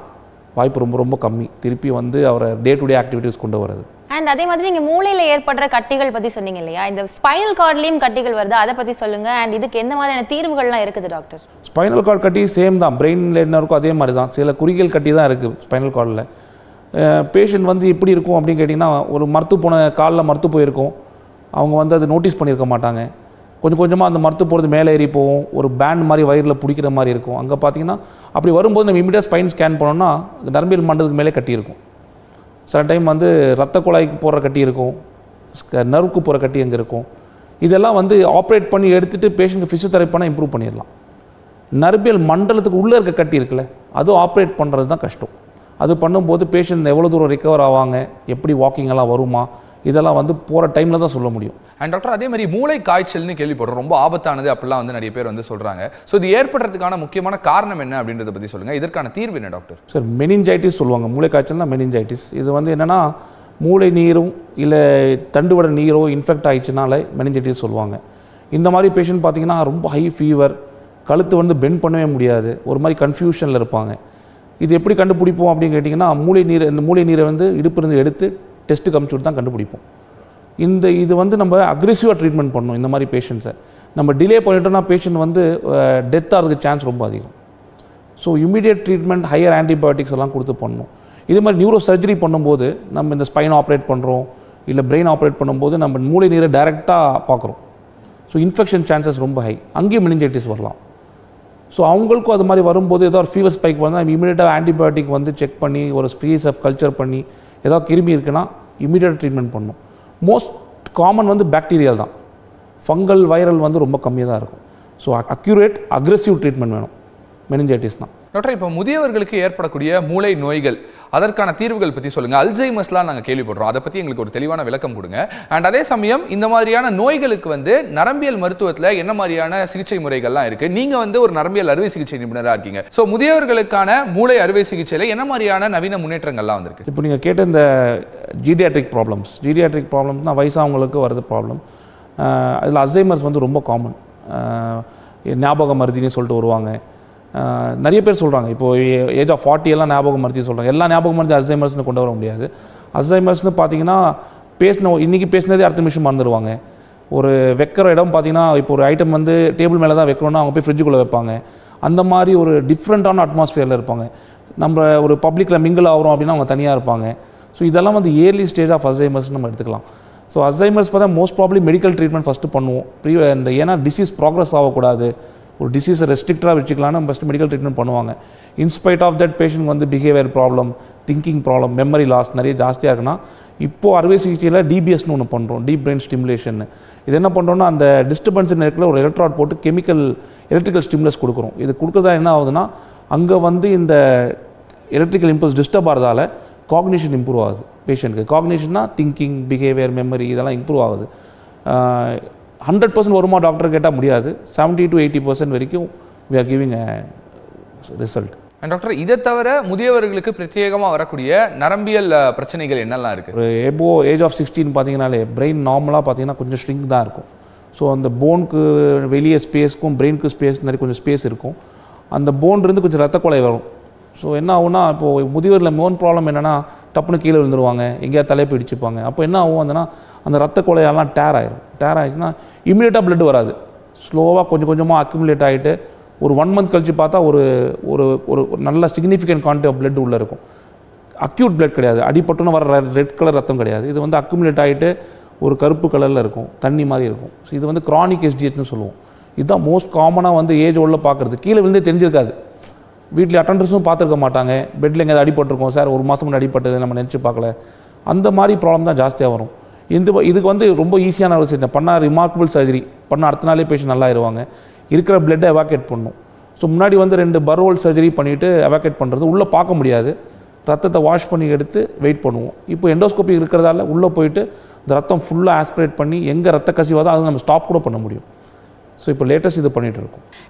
வாய்ப்பு ரொம்ப ரொம்ப கம்மி, திருப்பி வந்து அவரை டே டு டே ஆக்டிவிட்டிஸ் கொண்டு வர்றது. அண்ட் அதே மாதிரி நீங்கள் மூளையில் ஏற்படுற கட்டிகள் பற்றி சொன்னீங்க இல்லையா, இந்த ஸ்பைனல் கார்ட்லேயும் கட்டிகள் வருது, அதை பற்றி சொல்லுங்கள். அண்ட் இதுக்கு எந்த மாதிரியான தீர்வுகள்லாம் இருக்குது டாக்டர்? ஸ்பைனல் கார்டு கட்டி சேம் தான், பிரெயினில் என்ன இருக்கோ அதே மாதிரி தான். சில குறுகியல் கட்டி தான் இருக்குது ஸ்பைனல் கார்டில். பேஷண்ட் வந்து எப்படி இருக்கும் அப்படின்னு கேட்டிங்கன்னா, ஒரு மறுத்து போன காலில் மறுத்து போயிருக்கும், அவங்க வந்து அது நோட்டீஸ் பண்ணியிருக்க மாட்டாங்க. கொஞ்சம் கொஞ்சமாக அந்த மறுத்து போகிறது மேலே ஏறி போகும், ஒரு பேண்ட் மாதிரி வயிறில் பிடிக்கிற மாதிரி இருக்கும். அங்கே பார்த்தீங்கன்னா அப்படி வரும்போது நம்ம இமீடியட்டாக ஸ்பைன் ஸ்கேன் பண்ணோம்னா நரம்பியல் மண்டலத்துக்கு மேலே கட்டியிருக்கும். சில டைம் வந்து ரத்த குழாய்க்கு போகிற கட்டி இருக்கும், நர்வுக்கு போகிற கட்டி அங்கே இருக்கும். இதெல்லாம் வந்து ஆப்ரேட் பண்ணி எடுத்துகிட்டு பேஷண்ட்டுக்கு ஃபிசியோதெரப்பி பண்ணால் இம்ப்ரூவ் பண்ணிடலாம். நரம்பியல் மண்டலத்துக்கு உள்ளே இருக்க கட்டி இருக்குல்ல, அதுவும் ஆப்ரேட் பண்ணுறது தான் கஷ்டம். அது பண்ணும்போது பேஷண்ட் எவ்வளோ தூரம் ரிகவர் ஆவாங்க, எப்படி வாக்கிங்கெல்லாம் வருமா, இதெல்லாம் வந்து போகிற டைமில் தான் சொல்ல முடியும். அண்ட் டாக்டர் அதே மாதிரி மூளை காய்ச்சல்னு கேள்விப்படுறோம், ரொம்ப ஆபத்தானது அப்படிலாம் வந்து நிறைய பேர் வந்து சொல்கிறாங்க. ஸோ இது ஏற்படுறதுக்கான முக்கியமான காரணம் என்ன அப்படின்றத பற்றி சொல்லுங்கள், இதற்கான தீர்வு என்ன டாக்டர்? சார் மெனிஞ்சைட்டிஸ் சொல்லுவாங்க, மூளை காய்ச்சல்னா மெனிஞ்சைட்டிஸ். இது வந்து என்னென்னா மூளை நீரும் இல்லை தண்டுவட நீரோ இன்ஃபெக்ட் ஆகிடுச்சுனால மெனிஞ்சைட்டிஸ் சொல்லுவாங்க. இந்த மாதிரி பேஷண்ட் பார்த்திங்கன்னா ரொம்ப ஹை ஃபீவர், கழுத்து வந்து பெண்ட் பண்ணவே முடியாது, ஒரு மாதிரி கன்ஃபியூஷனில் இருப்பாங்க. இது எப்படி கண்டுபிடிப்போம் அப்படின்னு கேட்டிங்கன்னா, மூளை நீர் இந்த மூளை நீரை வந்து இடுப்பிருந்து எடுத்து டெஸ்ட்டுக்கு அனுப்பிச்சுட்டு தான் கண்டுபிடிப்போம். இந்த இது வந்து நம்ம அக்ரெசிவாக ட்ரீட்மெண்ட் பண்ணணும். இந்த மாதிரி பேஷண்ட்ஸை நம்ம டிலே பண்ணிட்டோம்னா பேஷண்ட் வந்து டெத் ஆகிறதுக்கு சான்ஸ் ரொம்ப அதிகம். So immediate treatment, higher antibiotics எல்லாம் கொடுத்து பண்ணணும். இதே மாதிரி நியூரோ சர்ஜரி பண்ணும்போது நம்ம இந்த ஸ்பைன் ஆப்ரேட் பண்ணுறோம் இல்லை பிரெயின் ஆப்ரேட் பண்ணும்போது நம்ம மூளை நீரை டைரெக்டாக பார்க்குறோம். ஸோ இன்ஃபெக்ஷன் சான்சஸ் ரொம்ப ஹை, அங்கேயும் மெனிஞ்சைட்டிஸ் வரலாம். ஸோ அவங்களுக்கும் அது மாதிரி வரும்போது ஏதோ ஒரு ஃபீவர் ஸ்பைக் வந்தால் இமீடியட்டாக ஆன்டிபயோட்டிக் வந்து செக் பண்ணி ஒரு ஸ்பீஸ் ஆஃப் கல்ச்சர் பண்ணி ஏதாவது கிருமி இருக்குன்னா இமீடியட் ட்ரீட்மெண்ட் பண்ணணும். மோஸ்ட் காமன் வந்து பாக்டீரியல் தான், ஃபங்கல் வைரல் வந்து ரொம்ப கம்மியாக தான் இருக்கும். ஸோ அக்யூரேட் அக்ரெசிவ் ட்ரீட்மெண்ட் வேணும் மெனிஞ்சைட்டிஸ்னால். டாக்டர் இப்போ முதியவர்களுக்கு ஏற்படக்கூடிய மூளை நோய்கள், அதற்கான தீர்வுகள் பற்றி சொல்லுங்கள். அல்சைமர்ஸ்லாம் நாங்கள் கேள்விப்படுறோம், அதை பற்றி எங்களுக்கு ஒரு தெளிவான விளக்கம் கொடுங்க. அண்ட் அதே சமயம் இந்த மாதிரியான நோய்களுக்கு வந்து நரம்பியல் மருத்துவத்தில் என்ன மாதிரியான சிகிச்சை முறைகள்லாம் இருக்குது? நீங்கள் வந்து ஒரு நரம்பியல் அறுவை சிகிச்சை நிபுணராக இருக்கீங்க. ஸோ முதியவர்களுக்கான மூளை அறுவை சிகிச்சையில் என்ன மாதிரியான நவீன முன்னேற்றங்கள்லாம் வந்திருக்கு? இப்போ நீங்கள் கேட்ட இந்த ஜீடியாட்ரிக் ப்ராப்ளம்ஸ், ஜீடியாட்ரிக் ப்ராப்ளம்ஸ்னால் வயசானவங்களுக்கு வரது ப்ராப்ளம். அதில் அல்சைமர்ஸ் வந்து ரொம்ப காமன், ஞாபக மருதின்னு சொல்லிட்டு வருவாங்க. நிறைய பேர் சொல்கிறாங்க, இப்போது ஏஜ் ஆஃப் ஃபார்ட்டி எல்லாம் ஞாபகம் மருதி சொல்கிறாங்க. எல்லாம் ஞாபகம் மருதி அல்சைமர்ஸ்னு கொண்டு வர முடியாது. அல்சைமர்ஸ்னு பார்த்தீங்கன்னா பேசின இன்றைக்கி பேசினதே அடுத்த நிமிஷம் மறந்துடுவாங்க. ஒரு வைக்கிற இடம் பார்த்தீங்கன்னா, இப்போ ஒரு ஐட்டம் வந்து டேபிள் மேலே தான் வைக்கணும்னா அவங்க போய் ஃப்ரிட்ஜுக்குள்ளே வைப்பாங்க. அந்த மாதிரி ஒரு டிஃப்ரெண்ட்டான அட்மாஸ்ஃபியரில் இருப்பாங்க. நம்ம ஒரு பப்ளிக்கில் மிங்கிள் ஆகிறோம் அப்படின்னா அவங்க தனியாக இருப்பாங்க. ஸோ இதெல்லாம் வந்து இயர்லி ஸ்டேஜ் ஆஃப் அல்சைமர்ஸ்னு நம்ம எடுத்துக்கலாம். ஸோ அல்சைமர்ஸ் பார்த்தா most probably medical treatment first பண்ணுவோம். ப்ரீ இந்த ஏன்னா டிசீஸ் ப்ராக்ரஸ் ஆகக்கூடாது, ஒரு டிசீஸை ரெஸ்ட்ரிக்டாக வச்சுக்கலான்னு நம்ம ஃபஸ்ட்டு மெடிக்கல் ட்ரீட்மெண்ட் பண்ணுவாங்க. இன்ஸ்பைட் ஆஃப் தட் பேஷண்ட் வந்து behaviour problem, thinking problem, memory loss நிறைய ஜாஸ்தியாக இருக்குன்னா இப்போது அறுவை சிகிச்சையில் டிபிஎஸ்னு ஒன்று பண்ணுறோம், டீப் பிரெயின் ஸ்டிமுலேஷன். இது என்ன பண்ணுறோன்னா அந்த டிஸ்டர்பன்ஸ் நேரத்தில் ஒரு எலக்ட்ராட் போட்டு கெமிக்கல் எலக்ட்ரிக்கல் ஸ்டிமுலஸ் கொடுக்குறோம். இது கொடுக்குறதா என்ன ஆகுதுன்னா, அங்கே வந்து இந்த எலக்ட்ரிக்கல் இம்பல்ஸ் டிஸ்டர்ப் ஆகிறதால காக்னிஷன் இம்ப்ரூவ் ஆகுது பேஷண்ட்டுக்கு. காக்னிஷன்னா திங்கிங், பிஹேவியர், மெமரி இதெல்லாம் இம்ப்ரூவ் ஆகுது. ஹண்ட்ரட் பர்சன்ட் வருமா டாக்டர் கேட்டால் முடியாது, செவன்ட்டி டு எயிட்டி பர்சன்ட் வரைக்கும் we are giving result. And doctor இதை தவிர முதியவர்களுக்கு பிரத்யேகமாக வரக்கூடிய நரம்பியல் பிரச்சனைகள் என்னெல்லாம் இருக்குது? ஒரு எபோ ஏஜ் ஆஃப் சிக்ஸ்டீன் பார்த்தீங்கன்னாலே பிரெயின் நார்மலாக பார்த்தீங்கன்னா கொஞ்சம் ஸ்ட்ரிங்க் தான் இருக்கும். ஸோ அந்த போனுக்கு வெளியே ஸ்பேஸ்க்கும் பிரெயினுக்கு ஸ்பேஸ் நிறைய கொஞ்சம் ஸ்பேஸ் இருக்கும். அந்த போன்லேருந்து கொஞ்சம் ரத்த கொலை வரும். ஸோ என்ன ஆகும்னா, இப்போது முதியவரில் மோன் ப்ராப்ளம் என்னென்னா டப்புன்னு கீழே விழுந்துருவாங்க, எங்கேயாவது தலையை பிடிச்சிப்பாங்க. அப்போ என்ன ஆகும் அதுனா அந்த ரத்த கொலையெல்லாம் டேர் ஆகிடும். டேர் ஆகிடுச்சுன்னா இமீடியட்டாக பிளட் வராது, ஸ்லோவாக கொஞ்சம் கொஞ்சமாக அக்யூமுலேட் ஆகிட்டு ஒரு ஒன் மந்த் கழித்து பார்த்தா ஒரு ஒரு ஒரு நல்ல சிக்னிஃபிகண்ட் குவான்டிட்டி ஆஃப் பிளட் உள்ளே இருக்கும். அக்யூட் பிளட் கிடையாது, அடிபட்டுன்னு வர ரெட் கலர் ரத்தம் கிடையாது. இது வந்து அக்யூமுலேட் ஆகிட்டு ஒரு கருப்பு கலரில் இருக்கும், தண்ணி மாதிரி இருக்கும். ஸோ இது வந்து க்ரானிக் எஸ்ஜிஹெச்னு சொல்லுவோம். இதுதான் மோஸ்ட் காமனாக வந்து ஏஜ் உள்ள பார்க்குறது. கீழே விழுந்தே தெரிஞ்சிருக்காது, வீட்ல அட்டெண்டர்ஸும் பாத்துக்க மாட்டாங்க பெட்ல எங்க அடிபட்டிருக்கும் சார் ஒரு மாசம் முன்னாடி அடிபட்டது நம்ம நினைச்சு பார்க்கல அந்த மாதிரி ப்ராப்ளம் தான் ஜாஸ்தியா வரும் இந்த இதுக்கு வந்து ரொம்ப ஈஸியான ஒரு விஷயம் பண்ணா ரிமார்க்கபிள் சர்ஜரி பண்ணா அடுத்த நாளே பேஷண்ட் நல்லா ஆயிருவாங்க இருக்குற பிளட் எவாக்குவேட் பண்ணனும் சோ முன்னாடி வந்து ரெண்டு பரோல் சர்ஜரி பண்ணிட்டு எவாக்குவேட் பண்றது உள்ள பார்க்க முடியாது ரத்தத்தை வாஷ் பண்ணி எடுத்து வெயிட் பண்ணுவோம் இப்போ எண்டோஸ்கோபி இருக்குறதால உள்ள போய்ட்டு ரத்தம் ஃபுல்லா ஆஸ்பிரேட் பண்ணி எங்க ரத்த கசிவாதோ அது நம்ம ஸ்டாப் கூட பண்ண முடியும் So, now we are doing this.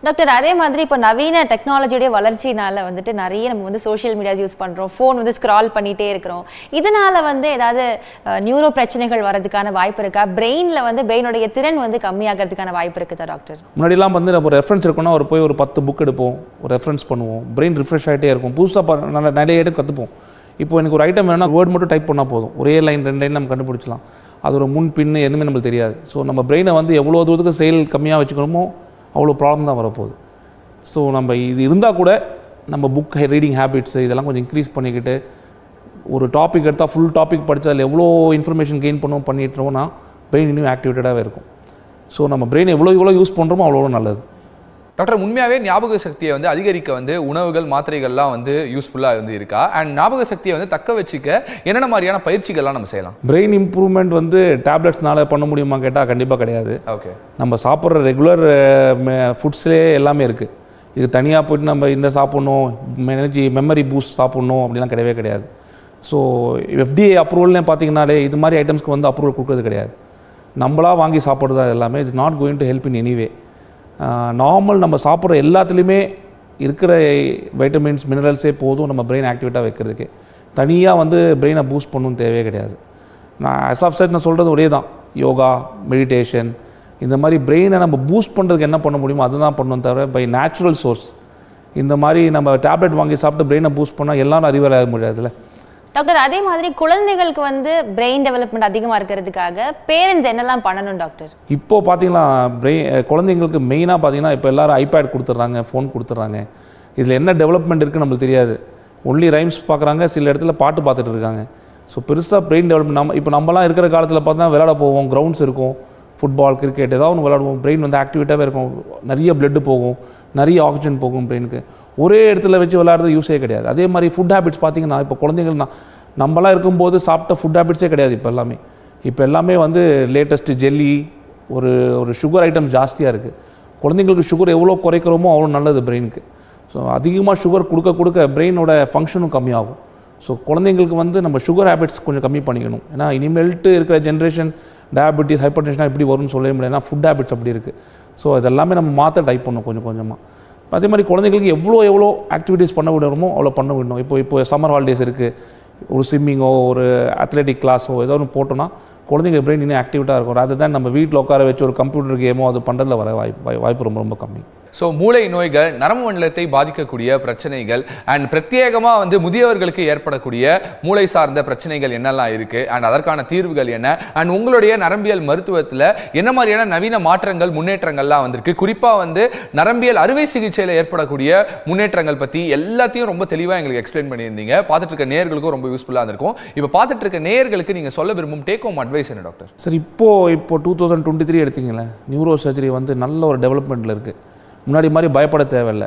Doctor, அதே மாதிரி இப்போ நவீன டெக்னாலஜியோட வளர்ச்சினால வந்துட்டு நிறைய நம்ம வந்து சோஷியல் மீடியாஸ் யூஸ் பண்றோம், ஃபோன் வந்து ஸ்க்ரால் பண்ணிட்டே இருக்கோம். இதனால வந்து ஏதாவது நியூரோ பிரச்சனைகள் வரதுக்கான வாய்ப்பு இருக்கா? பிரைன்ல வந்து பிரைனோட திறன் வந்து கம்மியாகிறதுக்கான வாய்ப்பு இருக்குதா டாக்டர்? முன்னாடி எல்லாம் வந்து நம்ம ரெஃபரன்ஸ் இருக்குனா ஒரு போய் ஒரு பத்து புக் எடுப்போம், ஒரு ரெஃபரன்ஸ் பண்ணுவோம். பிரைன் ரிஃப்ரெஷ் ஆயிட்டே இருக்கும். புதுசா நிறைய ஐட்டம் கத்துப்போம். இப்போ எனக்கு ஒரு ஐட்டம் வேணும்னா வேர்ட் மட்டும் டைப் பண்ணா போதும். ஒரே லைன் ரெண்டு லைன் நம்ம கண்டுபிடிச்சலாம். அது ஒரு முன் பின்னு எதுவுமே நமக்கு தெரியாது ஸோ நம்ம பிரெயினை வந்து எவ்வளோ தூரத்துக்கு செயல் கம்மியாக வச்சுக்கணுமோ அவ்வளோ ப்ராப்ளம் தான் வரப்போகுது ஸோ நம்ம இது இருந்தால் கூட நம்ம புக் ரீடிங் ஹேபிட்ஸு இதெல்லாம் கொஞ்சம் இன்க்ரீஸ் பண்ணிக்கிட்டு ஒரு டாபிக் எடுத்தால் ஃபுல் டாபிக் படித்தா அதில் எவ்வளோ இன்ஃபர்மேஷன் கெயின் பண்ணுவோம் பண்ணிட்டுருவோம்னா பிரெயின் இன்னும் ஆக்டிவேட்டடாகவே இருக்கும் ஸோ நம்ம பிரெயின் எவ்வளோ எவ்வளோ யூஸ் பண்ணுறோமோ அவ்வளோ நல்லது டாக்டர் உண்மையாகவே ஞாபக சக்தியை வந்து அதிகரிக்க வந்து உணவுகள் மாத்திரைகள்லாம் வந்து யூஸ்ஃபுல்லாக வந்து இருக்கா அண்ட் ஞாபக சக்தியை வந்து தக்க வச்சுக்க என்னென்ன மாதிரியான பயிற்சிகள்லாம் நம்ம செய்யலாம் பிரெயின் இம்ப்ரூவ்மெண்ட் வந்து டேப்லெட்ஸ்னால பண்ண முடியுமா கேட்டால் கண்டிப்பாக கிடையாது ஓகே நம்ம சாப்பிட்ற ரெகுலர் ஃபுட்ஸ்லேயே எல்லாமே இருக்குது இது தனியாக போய்ட்டு நம்ம இந்த சாப்பிட்ணும் எனர்ஜி மெமரி பூஸ்ட் சாப்பிட்ணும் அப்படிலாம் கிடையவே கிடையாது ஸோ எஃப்டிஏ அப்ரூவல்னே பார்த்தீங்கன்னாலே இது மாதிரி ஐட்டம்ஸ்க்கு வந்து அப்ரூவல் கொடுக்குறது கிடையாது நம்மளாக வாங்கி சாப்பிட்றது தான் எல்லாமே it's not going to help in anyway normal நம்ம சாப்பிட்ற எல்லாத்துலேயுமே இருக்கிற வைட்டமின்ஸ் மினரல்ஸே போதும் நம்ம பிரெயின் ஆக்டிவேட்டாக வைக்கிறதுக்கு தனியாக வந்து பிரெயினை பூஸ்ட் பண்ணணும்னு தேவையே கிடையாது நான் ஆஸ் ஆஃப் சைட் நான் சொல்கிறது ஒரே தான் யோகா மெடிடேஷன் இந்த மாதிரி பிரெயினை நம்ம பூஸ்ட் பண்ணுறதுக்கு என்ன பண்ண முடியுமோ அதுதான் பண்ணணும் தவிர பை நேச்சுரல் சோர்ஸ் இந்த மாதிரி நம்ம டேப்லெட் வாங்கி சாப்பிட்டு பிரெயினை பூஸ்ட் பண்ணால் எல்லாரும் அறிவால் ஆக முடியாதுல்ல டாக்டர் அதே மாதிரி குழந்தைகளுக்கு வந்து பிரெயின் டெவலப்மெண்ட் அதிகமாக இருக்கிறதுக்காக பேரண்ட்ஸ் என்னெல்லாம் பண்ணணும் டாக்டர் இப்போ பார்த்தீங்கன்னா பிரெயின் குழந்தைங்களுக்கு மெயினாக பார்த்தீங்கன்னா இப்போ எல்லாரும் ஐபேட் கொடுத்துட்றாங்க ஃபோன் கொடுத்துட்றாங்க இதில் என்ன டெவலப்மெண்ட் இருக்குன்னு நம்மளுக்கு தெரியாது ஒன்லி ரைம்ஸ் பார்க்குறாங்க சில இடத்துல பாட்டு பார்த்துட்டு இருக்காங்க ஸோ பெருசாக பிரெயின் டெவலப்மெண்ட் நம்ம இப்போ நம்மலாம் இருக்கிற காலத்தில் பார்த்தா விளையாட போவோம் கிரவுண்ட்ஸ் இருக்கும் ஃபுட்பால் கிரிக்கெட் ஏதாவது ஒன்று விளையாடுவோம் பிரெயின் வந்து ஆக்டிவேட்டாகவே இருக்கும் நிறைய பிளட்டு போகும் நிறைய ஆக்சிஜன் போகும் பிரெயினுக்கு ஒரே இடத்துல வச்சு விளையாடுறது யூஸே கிடையாது அதே மாதிரி ஃபுட் ஹேபிட்ஸ் பார்த்திங்கன்னா இப்போ குழந்தைகள் நான் நம்மளாம் இருக்கும்போது சாப்பிட்ட ஃபுட் ஹேபிட்ஸே கிடையாது இப்போ எல்லாமே இப்போ எல்லாமே வந்து லேட்டஸ்ட்டு ஜெல்லி ஒரு ஒரு சுகர் ஐட்டம் ஜாஸ்தியாக இருக்குது குழந்தைங்களுக்கு சுகர் எவ்வளோ குறைக்கிறோமோ அவ்வளோ நல்லது பிரெயினுக்கு ஸோ அதிகமாக சுகர் கொடுக்க கொடுக்க பிரெயினோட ஃபங்க்ஷனும் கம்மியாகும் ஸோ குழந்தைங்களுக்கு வந்து நம்ம சுகர் ஹேபிட்ஸ் கொஞ்சம் கம்மி பண்ணிக்கணும் ஏன்னா இனிமேல்ட்டு இருக்கிற ஜென்ரேஷன் டயபெட்டிஸ் ஹைப்பர் டென்ஷனாக இப்படி வரும்னு சொல்லவே முடியாது ஏன்னா ஃபுட் ஹேபிட்ஸ் அப்படி இருக்குது ஸோ அதெல்லாமே நம்ம மாற்ற டைப் பண்ணணும் கொஞ்சம் கொஞ்சமாக அதே மாதிரி குழந்தைங்களுக்கு எவ்வளோ எவ்வளோ ஆக்டிவிட்டீஸ் பண்ண விடணுமோ அவ்வளோ பண்ண விடணும் இப்போ இப்போ சம்மர் ஹாலிடேஸ் இருக்குது ஒரு ஸ்விம்மிங்கோ ஒரு அத்லெட்டிக் கிளாஸோ ஏதோ ஒன்று போட்டோன்னா குழந்தைங்க பிரெயின் இன்னும் ஆக்டிவிட்டாக இருக்கும் அதுதான் நம்ம வீட்டில் உட்கார வச்சு ஒரு கம்ப்யூட்டர் கேமோ அது பண்ணுறதுல வர வாய்ப்பு வாய்ப்பு ரொம்ப ரொம்ப கம்மி ஸோ மூளை நோய்கள் நரம்பு மண்டலத்தை பாதிக்கக்கூடிய பிரச்சனைகள் அண்ட் பிரத்யேகமாக வந்து முதியவர்களுக்கு ஏற்படக்கூடிய மூளை சார்ந்த பிரச்சனைகள் என்னெல்லாம் இருக்குது அண்ட் அதற்கான தீர்வுகள் என்ன அண்ட் உங்களுடைய நரம்பியல் மருத்துவத்தில் என்ன மாதிரியான நவீன மாற்றங்கள் முன்னேற்றங்கள்லாம் வந்திருக்கு குறிப்பாக வந்து நரம்பியல் அறுவை சிகிச்சையில் ஏற்படக்கூடிய முன்னேற்றங்கள் பற்றி எல்லாத்தையும் ரொம்ப தெளிவாக எங்களுக்கு எக்ஸ்பிளைன் பண்ணியிருந்தீங்க பார்த்துட்டு இருக்க நேயர்களுக்கும் ரொம்ப யூஸ்ஃபுல்லாக இருந்திருக்கும் இப்போ பார்த்துட்டு இருக்க நேயர்களுக்கு நீங்கள் சொல்ல விரும்பும் டேக் ஹோம் அட்வைஸ் என்ன டாக்டர் சார் இப்போது இப்போ டூ தௌசண்ட் டுவெண்ட்டி த்ரீ எடுத்தீங்களேன் நியூரோ சர்ஜரி வந்து நல்ல ஒரு டெவலப்மெண்ட்டில் இருக்குது முன்னாடி மாதிரி பயப்பட தேவையில்லை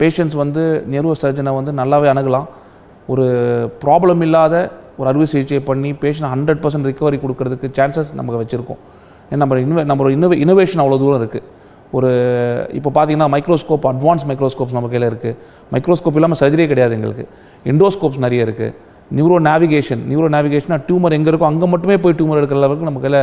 பேஷண்ட்ஸ் வந்து நியூரோ சர்ஜனை வந்து நல்லாவே அணுகலாம் ஒரு ப்ராப்ளம் இல்லாத ஒரு அறுவை சிகிச்சை பண்ணி பேஷண்ட் ஹண்ட்ரட் பர்சன்ட் ரிகவரி கொடுக்கறதுக்கு சான்சஸ் நமக்கு வச்சுருக்கோம் ஏன்னா நம்ம இன்வே நம்மளோட இன்னோவே இனோவேஷன் அவ்வளோ தூரம் இருக்குது ஒரு இப்போ பார்த்தீங்கன்னா மைக்ரோஸ்கோப் அட்வான்ஸ் மைக்ரோஸ்கோப்ஸ் நம்ம கையில் இருக்குது மைக்ரோஸ்கோப் இல்லாமல் சர்ஜரியே கிடையாது எங்களுக்கு எண்டோஸ்கோப்ஸ் நிறைய இருக்குது நியூரோ நேவிகேஷன் நியூரோ நேவிகேஷனாக டியூமர் எங்கே இருக்கோ அங்கே மட்டுமே போய் டியூமர் எடுக்கிற அளவுக்கு நம்ம கையில்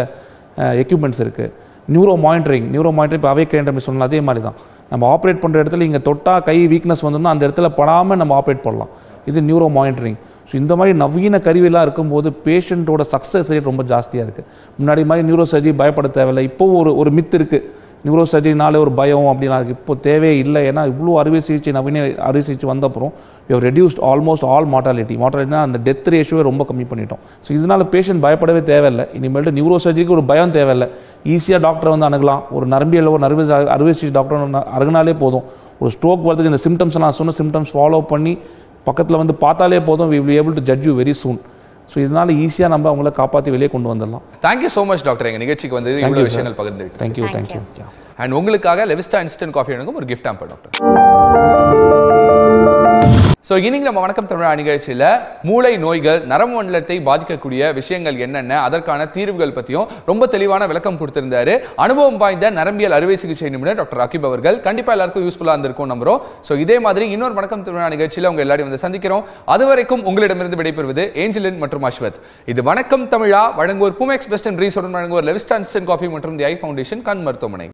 எக்யூப்மெண்ட்ஸ் இருக்குது நியூரோ மானிட்டரிங் நியூரோ மானிட்டரிங் இப்போ அவேக் அப்படின்னு சொன்னால் அதே மாதிரி தான் நம்ம ஆப்ரேட் பண்ணுற இடத்துல இங்கே தொட்டால் கை வீக்னஸ் வந்தோம்னா அந்த இடத்துல படாமல் நம்ம ஆப்ரேட் பண்ணலாம் இது நியூரோ மானிட்டரிங் ஸோ இந்த மாதிரி நவீன கருவிலாம் இருக்கும்போது பேஷண்ட்டோட சக்ஸஸ் ரேட் ரொம்ப ஜாஸ்தியாக இருக்குது முன்னாடி மாதிரி நியூரோ சர்ஜரி பயப்பட தேவையில்லை இப்போவும் ஒரு ஒரு மித்து இருக்குது நியூரோ சர்ஜரினாலே ஒரு பயம் அப்படின்னா இருக்குது இப்போ தேவையே இல்லை ஏன்னா இவ்வளோ அறுவை சிகிச்சை நவீன அறுவை சிகிச்சை வந்த அப்புறம் you have reduced almost all mortality மார்டாலிட்டினா அந்த டெத் ரேஷியோவை ரொம்ப கம்மி பண்ணிட்டோம் ஸோ இதனால் பேஷண்ட் பயப்படவே தேவையில்லை இனிமேல்ட்டு நியூரோ சர்ஜரிக்கு ஒரு பயம் தேவையில்லை ஈஸியாக டாக்டரை வந்து அணுகலாம் ஒரு நரம்பியல் ஒரு நர்வஸ் அறுவை சிகிச்சை டாக்டர் அணுகினாலே போதும் ஒரு ஸ்ட்ரோக் வரதுக்கு இந்த சிம்டம்ஸ்லாம் சொன்ன சிம்டம்ஸ் ஃபாலோ பண்ணி பக்கத்தில் வந்து பார்த்தாலே போதும் we will able to judge you very soon so இதனால் ஈஸியாக நம்ம அவங்கள காப்பாற்றி வெளியே கொண்டு வந்துடலாம் தேங்க்யூ ஸோ மச் டாக்டர் எங்கள் நிகழ்ச்சிக்கு வந்து இவ்வளோ விஷயங்கள் பகிர்ந்து தேங்க்யூ தேங்க்யூ அண்ட் உங்களுக்காக லெவிஸ்டா இன்ஸ்டன்ட் காஃபி எனக்கும் ஒரு கிஃப்ட் ஆம்பர் டாக்டர் So, இன்னைக்கு நம்ம வணக்கம் தமிழ் நிகழ்ச்சியில மூளை நோய்கள் நரம்பு மண்டலத்தை பாதிக்கக்கூடிய விஷயங்கள் என்னென்ன அதற்கான தீர்வுகள் பத்தியும் ரொம்ப தெளிவான விளக்கம் கொடுத்திருந்தாரு அனுபவம் வாய்ந்த நரம்பியல் அறுவை சிகிச்சை நிபுணர் டாக்டர் அகீப் அவர்கள் கண்டிப்பா எல்லாருக்கும் யூஸ்ஃபுல்லா இருந்திருக்கும் நம்புறோம் சோ இதே மாதிரி இன்னொரு வணக்கம் தமிழ் நிகழ்ச்சியில உங்க எல்லாரும் வந்து சந்திக்கிறோம் அதுவரைக்கும் உங்களிடமிருந்து விடைபெறுவது ஏஞ்சலின் மற்றும் அஸ்வத் இது வணக்கம் தமிழா வழங்குவோர் பூமெக்ஸ் வெஸ்டர்ன் ரீசோர்ட் வழங்குவோர் லெவிஸ்டான்ஸ்டன் காஃபி மற்றும் தி ஐ ஃபவுண்டேஷன் கண் மருத்துவமனை